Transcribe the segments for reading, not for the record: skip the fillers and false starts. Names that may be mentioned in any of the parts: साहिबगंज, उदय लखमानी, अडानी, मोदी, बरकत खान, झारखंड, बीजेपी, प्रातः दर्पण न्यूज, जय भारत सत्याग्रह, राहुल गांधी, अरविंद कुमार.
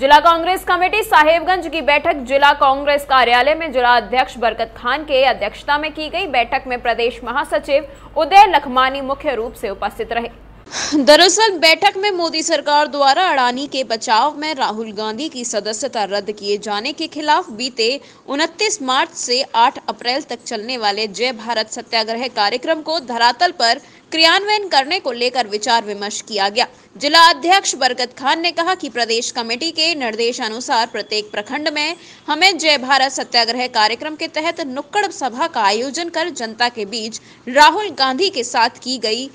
जिला कांग्रेस कमेटी साहिबगंज की बैठक जिला कांग्रेस कार्यालय में जिला अध्यक्ष बरकत खान के अध्यक्षता में की गई। बैठक में प्रदेश महासचिव उदय लखमानी मुख्य रूप से उपस्थित रहे। दरअसल बैठक में मोदी सरकार द्वारा अडानी के बचाव में राहुल गांधी की सदस्यता रद्द किए जाने के खिलाफ बीते 29 मार्च से 8 अप्रैल तक चलने वाले जय भारत सत्याग्रह कार्यक्रम को धरातल पर क्रियान्वयन करने को लेकर विचार विमर्श किया गया। जिला अध्यक्ष बरकत खान ने कहा कि प्रदेश कमेटी के निर्देशानुसार प्रत्येक प्रखंड में हमें जय भारत सत्याग्रह कार्यक्रम के तहत नुक्कड़ सभा का आयोजन कर जनता के बीच राहुल गांधी के साथ की गई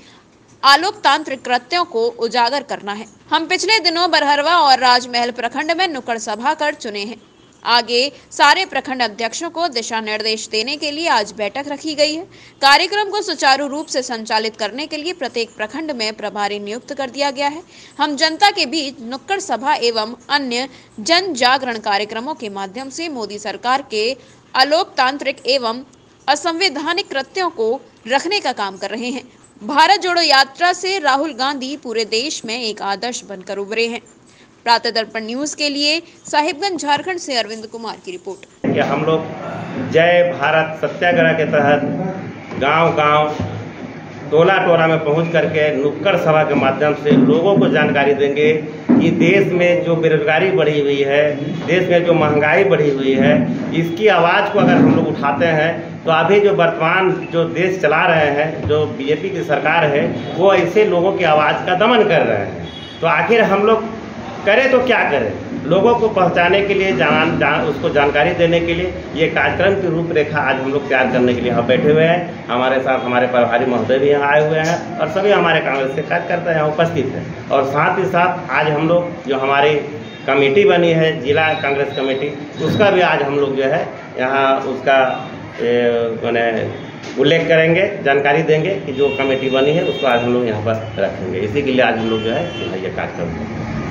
आलोकतांत्रिक कृत्यों को उजागर करना है। हम पिछले दिनों बरहरवा और राजमहल प्रखंड में नुक्कड़ सभा कर चुने हैं। आगे सारे प्रखंड अध्यक्षों को दिशा निर्देश देने के लिए आज बैठक रखी गई है। कार्यक्रम को सुचारू रूप से संचालित करने के लिए प्रत्येक प्रखंड में प्रभारी नियुक्त कर दिया गया है। हम जनता के बीच नुक्कड़ सभा एवं अन्य जन जागरण कार्यक्रमों के माध्यम से मोदी सरकार के अलोकतांत्रिक एवं असंवैधानिक कृत्यों को रखने का काम कर रहे हैं। भारत जोड़ो यात्रा से राहुल गांधी पूरे देश में एक आदर्श बनकर उभरे हैं। प्रातः दर्पण न्यूज़ के लिए साहिबगंज झारखंड से अरविंद कुमार की रिपोर्ट। कि हम लोग जय भारत सत्याग्रह के तहत गांव-गांव, टोला-टोला में पहुंच करके नुक्कड़ सभा के माध्यम से लोगों को जानकारी देंगे कि देश में जो बेरोजगारी बढ़ी हुई है, देश में जो महंगाई बढ़ी हुई है, इसकी आवाज़ को अगर हम लोग उठाते हैं तो अभी जो वर्तमान जो देश चला रहे हैं, जो बीजेपी की सरकार है, वो ऐसे लोगों की आवाज़ का दमन कर रहे हैं। तो आखिर हम लोग करें तो क्या करें? लोगों को पहुंचाने के लिए, उसको जानकारी देने के लिए ये कार्यक्रम की रूपरेखा आज हम लोग तैयार करने के लिए हम बैठे हुए हैं। हमारे साथ हमारे प्रभारी महोदय भी यहाँ आए हुए हैं और सभी हमारे कांग्रेस के कार्यकर्ता यहाँ उपस्थित हैं। और साथ ही साथ आज हम लोग जो हमारी कमेटी बनी है, जिला कांग्रेस कमेटी, उसका भी आज हम लोग जो है यहाँ उसका मैंने उल्लेख करेंगे, जानकारी देंगे कि जो कमेटी बनी है उसको आज हम लोग यहाँ पर रखेंगे। इसी के लिए आज हम लोग जो है यहाँ ये कार्यक्रम